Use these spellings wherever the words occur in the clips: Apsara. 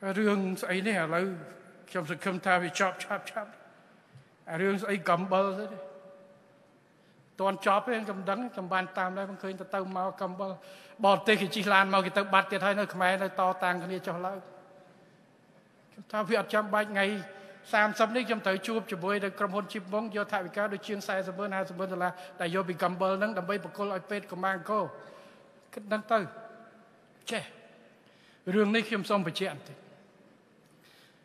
เรื่องไอ้เนี่ยเราจำสังคมไทยไปชอบเรื่องไอ้กำเบอร์เลยตอนชอบเองจำดังจำบานตามได้บางคืนจะเติมมากำเบอร์บอดเตะกิจลานมากิเตะบัดกิเตะนั่นขมายนั่นต่อต่างกันนี่จะเล่าถ้าเพื่อนจำใบไงสามสัปดาห์จำเตะจูบจะบวยได้กระพนชิบมงโยธาวิกาโดยเชียงสายเสมอหน้าเสมอตลาแต่โยบิกำเบอร์นั่งดำใบปกโกลไอเป็ดกับมังโก้ก็นั่งเตะเช่เรื่องนี้เข้มส้มไปเชี่ยนติ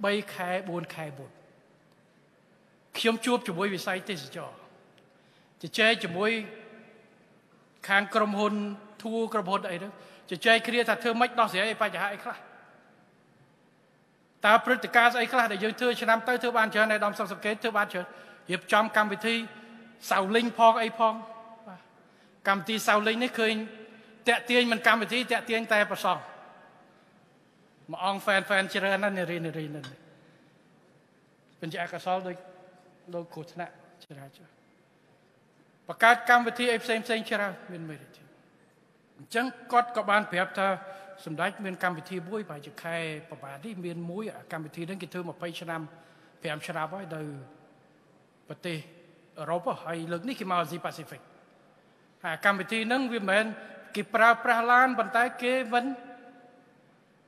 ใบแค่บนแค่บนเขียมจูบจะบวยวิสัยเทศจอจะเจ๊จะบวยคางกระมพลทูกระมพลไอ้เนี่ยจะเจ๊เครียดถ้าเธอไม่ต้องเสียไอ้ไปจะหาไอ้คลาตาพฤติการไอ้คลาแต่ยังเธอชนะเต้เธอบานเชิญในดอมสังสเกตเธอบานเชิญเหยียบจอมกรรมวิธีเสาลิงพองไอ้พองกรรมตีเสาลิงนี่เคยแตะเตียนมันกรรมวิธีแตะเตียนแต่ประสองมาอองแฟนๆเจริญนั่นเนี่ยเรียนนั่นเป็นจากกระสอบเลยโลกุศลเจริญประกาศกรรมวิธีไอ้เซนเจริญเป็นไม่ได้จังกอดกับบานเพียบเธอสมได้เป็นกรรมวิธีบุ้ยไปจะใครประบาดที่เป็นมุ้ยกรรมวิธีนั้นกิเธอมาไปชนะเพียบชนะไว้เดือประเทศเราป่ะไอ้เรื่องนี้คือมาจากแปซิฟิกกรรมวิธีนั้นวิมันกิปราประหลานบรรทัยเกวัน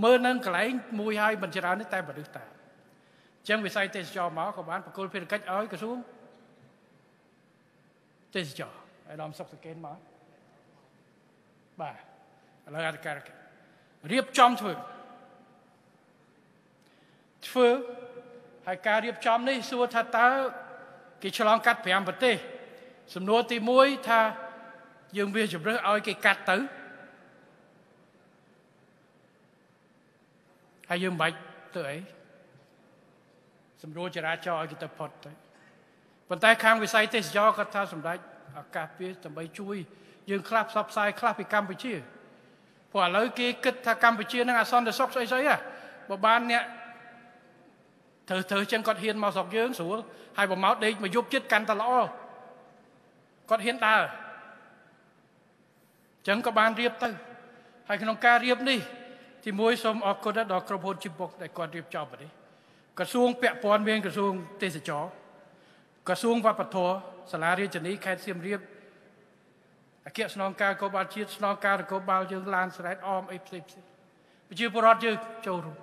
เมื่อนั้นก็ไหลมวยให้บรรจารนี่แต่บัดดึกตาจังวิสัยเตจจอหมอของบ้านประกอบเพื่อกัดอ้อยกระซุ้มเตจจอไอ้ลอมสับสเกนหมอบ่าอะไรกันเรียบจอมเถื่อให้การเรียบจอมนี่สัวทัตตากิจลองกัดแผลบัดเตะสำนวนตีมวยท่ายังเวียจุบเรื่องอ้อยกิกัดตื้อให้ยืมใบเต๋อสำรวจจราจรกิจพจน์ปัจจัยข้างวิสัยเทศยอก็ท่าสำได้อากาศเปียสำใบช่วยยืมคลาบซับไซคลาบไปกรรมไปเชี่ยพอแล้วกิจกิจกรรมไปเชี่ยนั่งอาซอนเดซอกไซไซอ่ะบ้านเนี่ยเธอจังก็เห็นมาสอกเยื้องสูงให้บ่เมาเด็กมายุบยึดกันตลอดก็เห็นตาจังก็บ้านเรียบตื้อให้ขนมกาเรียบนี่ที่มวยสมออกกฎดอกกระโพนจิบบกแต่ก่อนเรียบจอบแบบนี้กระทรวงเปียปอนเวียนกระทรวงเตสจอกระทรวงวัฒนธรรมสลาเรียนจันนี้แคเซียมเรียบเกียรติสนองการกบาลชีสนองการกบาลยังลานสไลด์ออมไอ้สิบไปชื่อปรอดยังโจรุ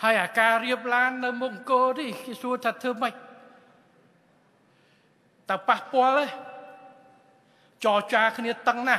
ให้อาการเรียบลานในมงโกดิกระทรวงทัดเธอไม่แต่ปากปอเลยจอจาคเนียตั้งหน้า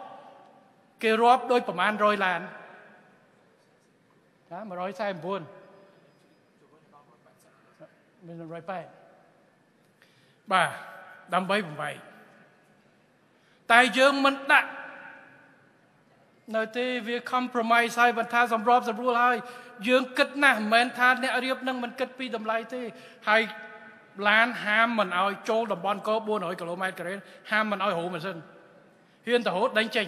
kêu rộp đôi bầm an rồi làn đó mà nói sai em buồn mình rồi phải bà đâm bay bầm bay tai dương mình đã nơi thì việc compromise sai bản thân sầm rộp sầm rùa hai dương kết nè mình than nè riêng nâng mình kết pi đầm lại thì hai lán ham mình ao trôi đầm bòn có buôn hỏi km cái ham mình ao hổ mình dân hiên tàu hốt đánh chênh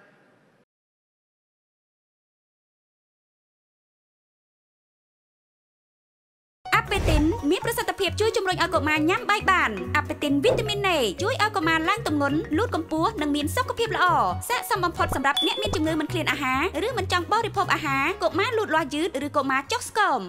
Apetin มีประสิทธิภาพช่วยจุ่มรอยเอากบมาย้ำใบบานApetinวิตามินเอช่วยเอากบมาล้างตุ่มงนลูดกำปั้วនិងមានสารพิษល្អស័ក្តិសមបំផុតសម្រាប់អ្នកមានជំងឺមិនឃ្លានអាហារឬមិនចង់បរិភោគអាហារកុមារលូតលាស់យឺតឬកុមារចុះស្គម